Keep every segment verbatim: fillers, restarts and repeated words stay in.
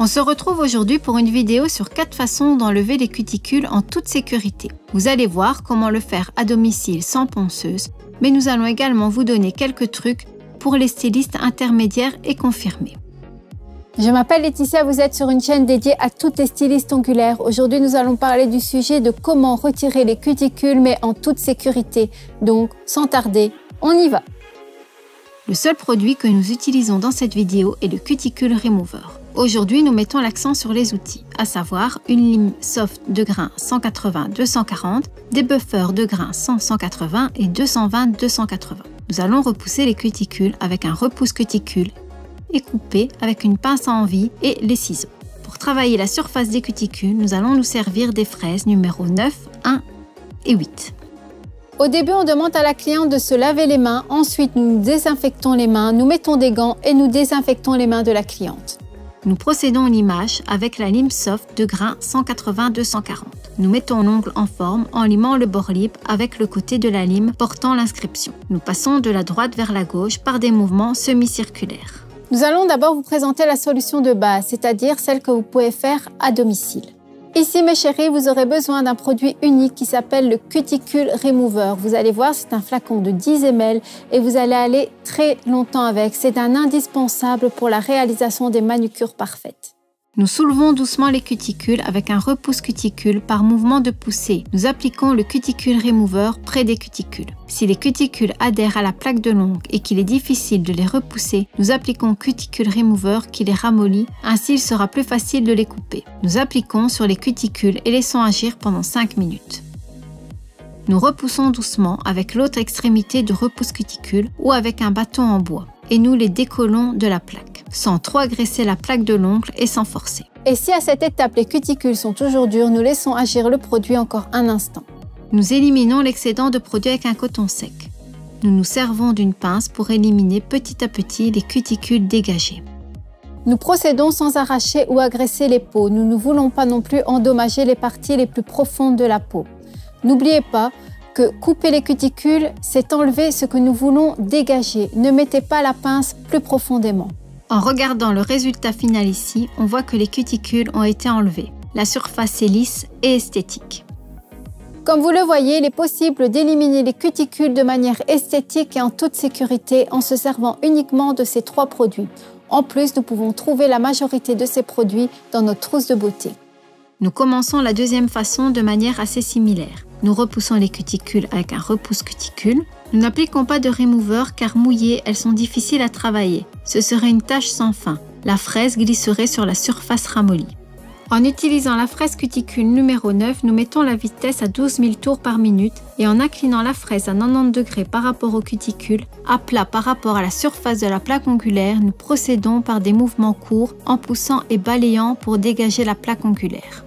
On se retrouve aujourd'hui pour une vidéo sur quatre façons d'enlever les cuticules en toute sécurité. Vous allez voir comment le faire à domicile sans ponceuse, mais nous allons également vous donner quelques trucs pour les stylistes intermédiaires et confirmés. Je m'appelle Laetitia, vous êtes sur une chaîne dédiée à toutes les stylistes ongulaires. Aujourd'hui, nous allons parler du sujet de comment retirer les cuticules, mais en toute sécurité. Donc, sans tarder, on y va! Le seul produit que nous utilisons dans cette vidéo est le Cuticule Remover. Aujourd'hui, nous mettons l'accent sur les outils, à savoir une lime soft de grain cent quatre-vingts deux cent quarante, des buffers de grain cent cent quatre-vingts et deux cent vingt deux cent quatre-vingts. Nous allons repousser les cuticules avec un repousse-cuticule et couper avec une pince à envie et les ciseaux. Pour travailler la surface des cuticules, nous allons nous servir des fraises numéro neuf, un et huit. Au début, on demande à la cliente de se laver les mains, ensuite nous désinfectons les mains, nous mettons des gants et nous désinfectons les mains de la cliente. Nous procédons à l'image avec la lime soft de grain cent quatre-vingts deux cent quarante. Nous mettons l'ongle en forme en limant le bord libre avec le côté de la lime portant l'inscription. Nous passons de la droite vers la gauche par des mouvements semi-circulaires. Nous allons d'abord vous présenter la solution de base, c'est-à-dire celle que vous pouvez faire à domicile. Ici, mes chéris, vous aurez besoin d'un produit unique qui s'appelle le Cuticule Remover. Vous allez voir, c'est un flacon de dix millilitres et vous allez aller très longtemps avec. C'est un indispensable pour la réalisation des manucures parfaites. Nous soulevons doucement les cuticules avec un repousse-cuticule par mouvement de poussée. Nous appliquons le Cuticule Remover près des cuticules. Si les cuticules adhèrent à la plaque de l'ongle et qu'il est difficile de les repousser, nous appliquons Cuticule Remover qui les ramollit, ainsi il sera plus facile de les couper. Nous appliquons sur les cuticules et laissons agir pendant cinq minutes. Nous repoussons doucement avec l'autre extrémité du repousse-cuticule ou avec un bâton en bois et nous les décollons de la plaque, sans trop agresser la plaque de l'ongle et sans forcer. Et si à cette étape les cuticules sont toujours dures, nous laissons agir le produit encore un instant. Nous éliminons l'excédent de produit avec un coton sec. Nous nous servons d'une pince pour éliminer petit à petit les cuticules dégagées. Nous procédons sans arracher ou agresser les peaux. Nous ne voulons pas non plus endommager les parties les plus profondes de la peau. N'oubliez pas que couper les cuticules, c'est enlever ce que nous voulons dégager. Ne mettez pas la pince plus profondément. En regardant le résultat final ici, on voit que les cuticules ont été enlevées. La surface est lisse et esthétique. Comme vous le voyez, il est possible d'éliminer les cuticules de manière esthétique et en toute sécurité en se servant uniquement de ces trois produits. En plus, nous pouvons trouver la majorité de ces produits dans notre trousse de beauté. Nous commençons la deuxième façon de manière assez similaire. Nous repoussons les cuticules avec un repousse-cuticule. Nous n'appliquons pas de remover car mouillées, elles sont difficiles à travailler. Ce serait une tâche sans fin. La fraise glisserait sur la surface ramollie. En utilisant la fraise cuticule numéro neuf, nous mettons la vitesse à douze mille tours par minute et en inclinant la fraise à quatre-vingt-dix degrés par rapport aux cuticules, à plat par rapport à la surface de la plaque ongulaire, nous procédons par des mouvements courts en poussant et balayant pour dégager la plaque ongulaire.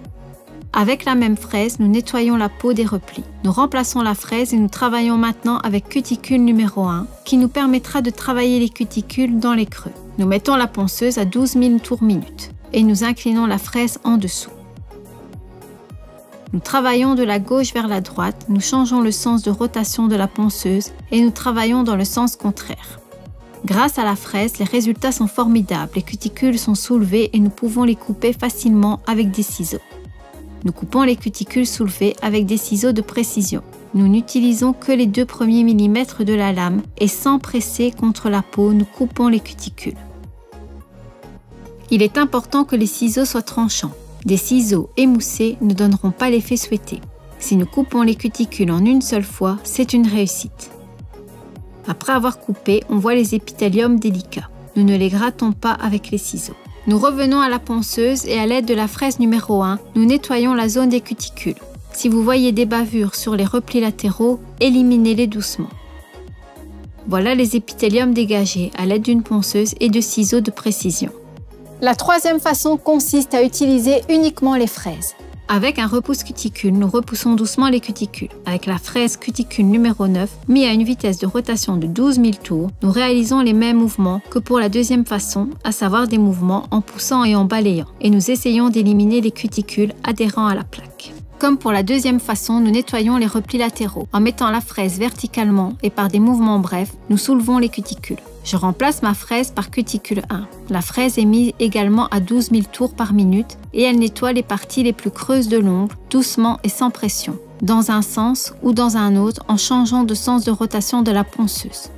Avec la même fraise, nous nettoyons la peau des replis. Nous remplaçons la fraise et nous travaillons maintenant avec cuticule numéro un qui nous permettra de travailler les cuticules dans les creux. Nous mettons la ponceuse à douze mille tours minute et nous inclinons la fraise en dessous. Nous travaillons de la gauche vers la droite, nous changeons le sens de rotation de la ponceuse et nous travaillons dans le sens contraire. Grâce à la fraise, les résultats sont formidables, les cuticules sont soulevées et nous pouvons les couper facilement avec des ciseaux. Nous coupons les cuticules soulevées avec des ciseaux de précision. Nous n'utilisons que les deux premiers millimètres de la lame et sans presser contre la peau, nous coupons les cuticules. Il est important que les ciseaux soient tranchants. Des ciseaux émoussés ne donneront pas l'effet souhaité. Si nous coupons les cuticules en une seule fois, c'est une réussite. Après avoir coupé, on voit les épithéliums délicats. Nous ne les grattons pas avec les ciseaux. Nous revenons à la ponceuse et à l'aide de la fraise numéro un, nous nettoyons la zone des cuticules. Si vous voyez des bavures sur les replis latéraux, éliminez-les doucement. Voilà les épithéliums dégagés à l'aide d'une ponceuse et de ciseaux de précision. La troisième façon consiste à utiliser uniquement les fraises. Avec un repousse-cuticule, nous repoussons doucement les cuticules. Avec la fraise cuticule numéro neuf, mise à une vitesse de rotation de douze mille tours, nous réalisons les mêmes mouvements que pour la deuxième façon, à savoir des mouvements en poussant et en balayant, et nous essayons d'éliminer les cuticules adhérents à la plaque. Comme pour la deuxième façon, nous nettoyons les replis latéraux. En mettant la fraise verticalement et par des mouvements brefs, nous soulevons les cuticules. Je remplace ma fraise par cuticule un. La fraise est mise également à douze mille tours par minute et elle nettoie les parties les plus creuses de l'ongle, doucement et sans pression, dans un sens ou dans un autre en changeant de sens de rotation de la ponceuse.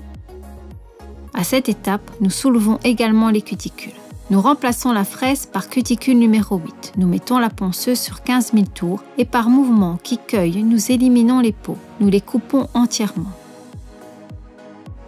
À cette étape, nous soulevons également les cuticules. Nous remplaçons la fraise par cuticule numéro huit. Nous mettons la ponceuse sur quinze mille tours et par mouvement qui cueille, nous éliminons les peaux. Nous les coupons entièrement.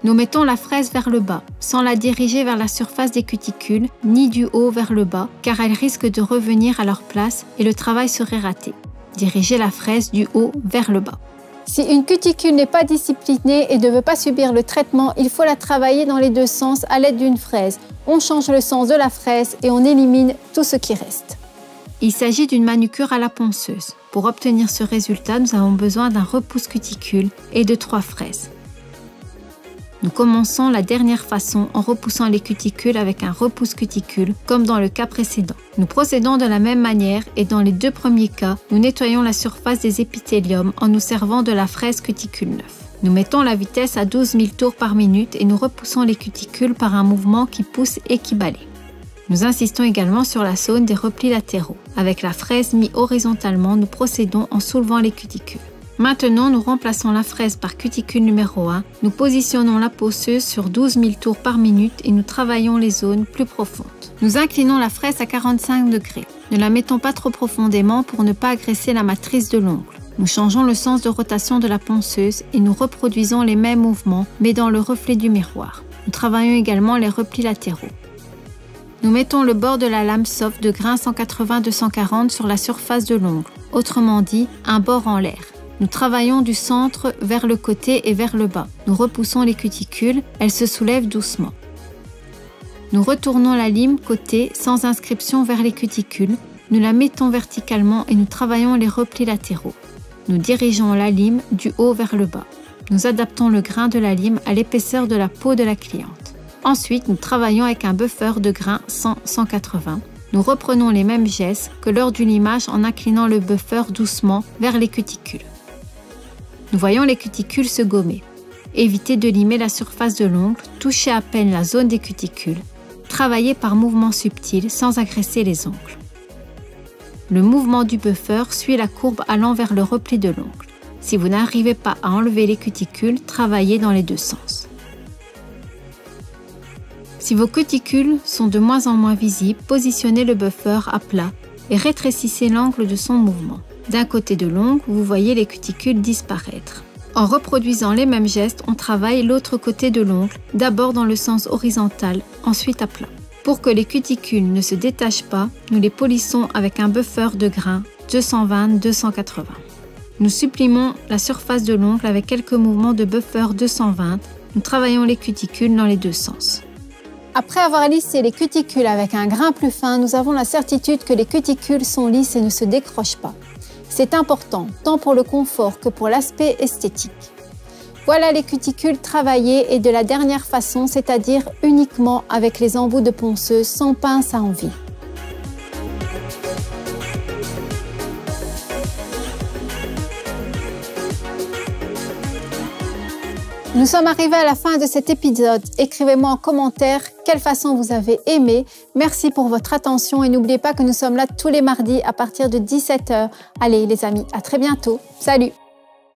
Nous mettons la fraise vers le bas, sans la diriger vers la surface des cuticules, ni du haut vers le bas, car elles risquent de revenir à leur place et le travail serait raté. Dirigez la fraise du haut vers le bas. Si une cuticule n'est pas disciplinée et ne veut pas subir le traitement, il faut la travailler dans les deux sens à l'aide d'une fraise. On change le sens de la fraise et on élimine tout ce qui reste. Il s'agit d'une manucure à la ponceuse. Pour obtenir ce résultat, nous avons besoin d'un repousse cuticule et de trois fraises. Nous commençons la dernière façon en repoussant les cuticules avec un repousse-cuticule, comme dans le cas précédent. Nous procédons de la même manière et dans les deux premiers cas, nous nettoyons la surface des épithéliums en nous servant de la fraise cuticule neuf. Nous mettons la vitesse à douze mille tours par minute et nous repoussons les cuticules par un mouvement qui pousse et qui balaye. Nous insistons également sur la zone des replis latéraux. Avec la fraise mise horizontalement, nous procédons en soulevant les cuticules. Maintenant, nous remplaçons la fraise par cuticule numéro un, nous positionnons la ponceuse sur douze mille tours par minute et nous travaillons les zones plus profondes. Nous inclinons la fraise à quarante-cinq degrés. Ne la mettons pas trop profondément pour ne pas agresser la matrice de l'ongle. Nous changeons le sens de rotation de la ponceuse et nous reproduisons les mêmes mouvements, mais dans le reflet du miroir. Nous travaillons également les replis latéraux. Nous mettons le bord de la lame soft de grain cent quatre-vingts deux cent quarante sur la surface de l'ongle, autrement dit, un bord en l'air. Nous travaillons du centre vers le côté et vers le bas. Nous repoussons les cuticules, elles se soulèvent doucement. Nous retournons la lime côté sans inscription vers les cuticules. Nous la mettons verticalement et nous travaillons les replis latéraux. Nous dirigeons la lime du haut vers le bas. Nous adaptons le grain de la lime à l'épaisseur de la peau de la cliente. Ensuite, nous travaillons avec un buffer de grain cent à cent quatre-vingts. Nous reprenons les mêmes gestes que lors du limage en inclinant le buffer doucement vers les cuticules. Nous voyons les cuticules se gommer. Évitez de limer la surface de l'ongle, touchez à peine la zone des cuticules. Travaillez par mouvements subtils sans agresser les ongles. Le mouvement du buffer suit la courbe allant vers le repli de l'ongle. Si vous n'arrivez pas à enlever les cuticules, travaillez dans les deux sens. Si vos cuticules sont de moins en moins visibles, positionnez le buffer à plat et rétrécissez l'angle de son mouvement. D'un côté de l'ongle, vous voyez les cuticules disparaître. En reproduisant les mêmes gestes, on travaille l'autre côté de l'ongle, d'abord dans le sens horizontal, ensuite à plat. Pour que les cuticules ne se détachent pas, nous les polissons avec un buffer de grain deux cent vingt deux cent quatre-vingts. Nous supprimons la surface de l'ongle avec quelques mouvements de buffer deux cent vingt. Nous travaillons les cuticules dans les deux sens. Après avoir lissé les cuticules avec un grain plus fin, nous avons la certitude que les cuticules sont lisses et ne se décrochent pas. C'est important, tant pour le confort que pour l'aspect esthétique. Voilà les cuticules travaillées et de la dernière façon, c'est-à-dire uniquement avec les embouts de ponceuse sans pince à envie. Nous sommes arrivés à la fin de cet épisode. Écrivez-moi en commentaire quelle façon vous avez aimé. Merci pour votre attention et n'oubliez pas que nous sommes là tous les mardis à partir de dix-sept heures. Allez les amis, à très bientôt. Salut!